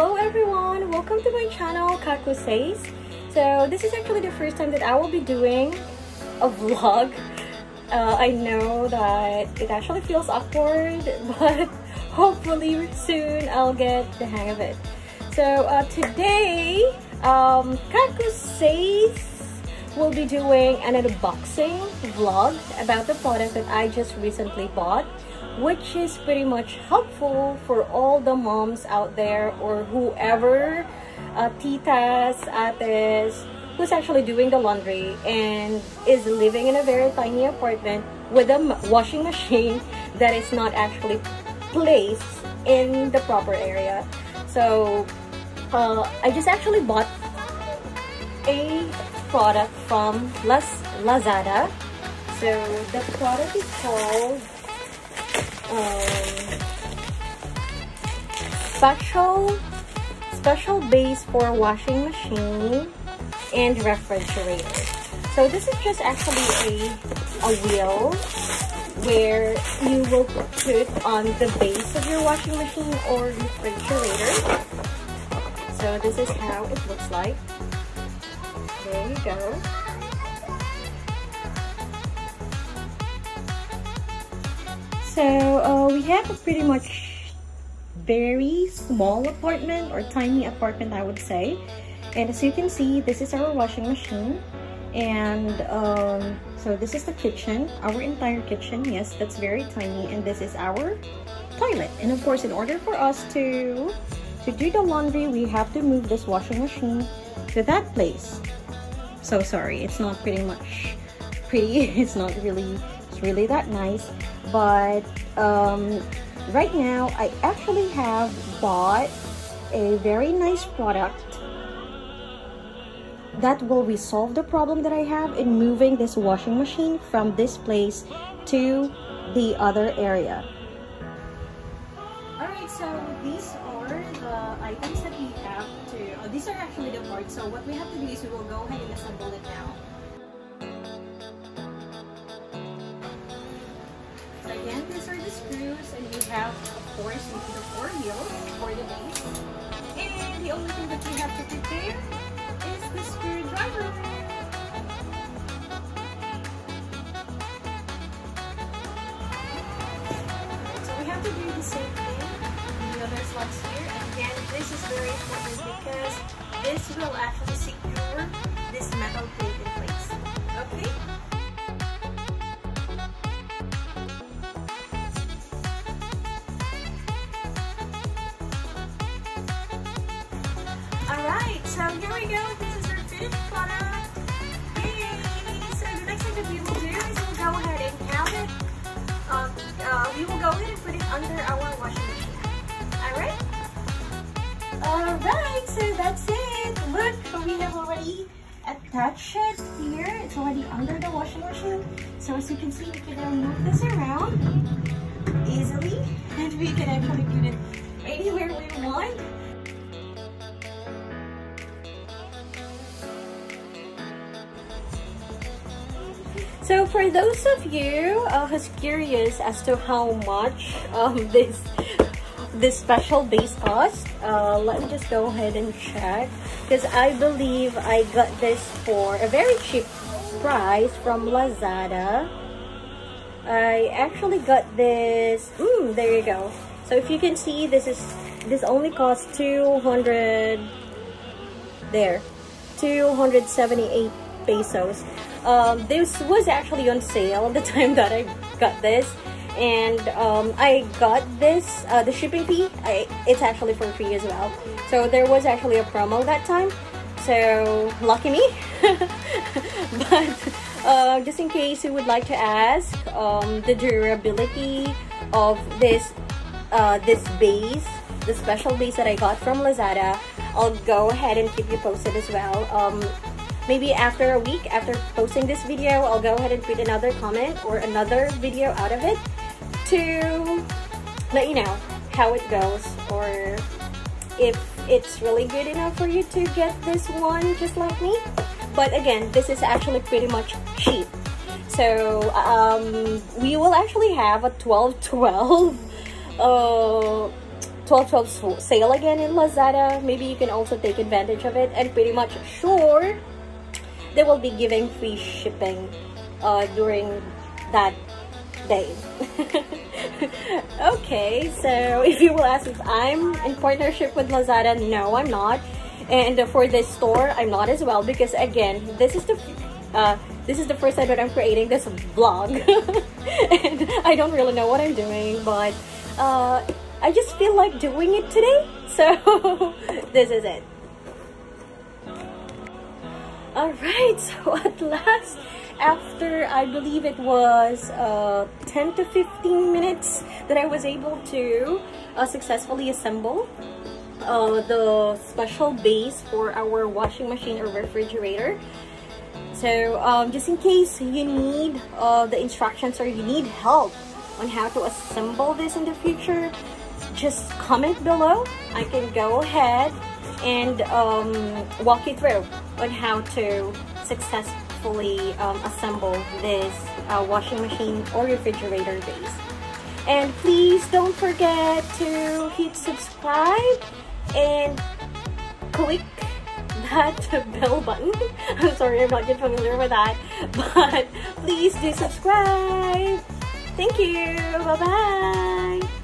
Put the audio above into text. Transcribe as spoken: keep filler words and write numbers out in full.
Hello everyone, welcome to my channel Kaku Says. So this is actually the first time that I will be doing a vlog. uh, I know that it actually feels awkward, but hopefully soon I'll get the hang of it. So uh, today um, Kaku Says will be doing an unboxing vlog about the product that I just recently bought, which is pretty much helpful for all the moms out there, or whoever, uh, titas, ates, who's actually doing the laundry and is living in a very tiny apartment with a washing machine that is not actually placed in the proper area. So uh, I just actually bought a product from Lazada. So the product is called Um, special special base for washing machine and refrigerator. So this is just actually a, a wheel where you will put on the base of your washing machine or refrigerator. So this is how it looks like. There you go. So uh, we have a pretty much very small apartment, or tiny apartment I would say. And as you can see, this is our washing machine. And um, so this is the kitchen, our entire kitchen. Yes, that's very tiny. And this is our toilet. And of course, in order for us to, to do the laundry, we have to move this washing machine to that place. So sorry, it's not pretty much pretty. It's not really, it's really that nice. But um, right now, I actually have bought a very nice product that will resolve the problem that I have in moving this washing machine from this place to the other area. Alright, so these are the items that we have to... Uh, these are actually the parts, so what we have to do is we will go ahead and assemble it now. Again, these are the screws, and we have, of course, we need the four wheels for the base. And the only thing that we have to prepare is the screwdriver. So we have to do the same thing on the other slots here. Again, this is very important because this will actually secure this metal plate in place. Okay? Alright, so here we go. This is our fifth product. Yay! So the next thing that we will do is we'll go ahead and count it. Um, uh, we will go ahead and put it under our washing machine. Alright? Alright, so that's it. Look, we have already attached it here. It's already under the washing machine. So as you can see, we can now move this around easily. And we can actually put it anywhere we want. So for those of you uh, who's curious as to how much um, this this special base cost, uh, let me just go ahead and check, because I believe I got this for a very cheap price from Lazada. I actually got this. Mm, there you go. So if you can see, this is this only costs two hundred. There, two hundred seventy-eight pesos. Um, this was actually on sale at the time that I got this, and um, I got this, uh, the shipping fee, I, it's actually for free as well. So there was actually a promo that time, so lucky me. But uh, just in case you would like to ask, um, the durability of this, uh, this base, the special base that I got from Lazada, I'll go ahead and keep you posted as well. Um, Maybe after a week, after posting this video, I'll go ahead and put another comment or another video out of it to let you know how it goes, or if it's really good enough for you to get this one just like me. But again, this is actually pretty much cheap. So um, we will actually have a twelve twelve, uh, twelve twelve sale again in Lazada. Maybe you can also take advantage of it. And pretty much sure they will be giving free shipping uh, during that day. Okay, so if you will ask if I'm in partnership with Lazada, no, I'm not. And for this store, I'm not as well, because again, this is the uh, this is the first time that I'm creating this vlog, and I don't really know what I'm doing, but uh, I just feel like doing it today, so this is it. All right, so at last, after I believe it was uh, ten to fifteen minutes that I was able to uh, successfully assemble Uh, the special base for our washing machine or refrigerator. So um, just in case you need uh, the instructions or you need help on how to assemble this in the future, just comment below. I can go ahead and um, walk you through on how to successfully um, assemble this uh, washing machine or refrigerator base. And please don't forget to hit subscribe and click that bell button. I'm sorry, I'm not yet familiar with that, but please do subscribe. Thank you. Bye bye.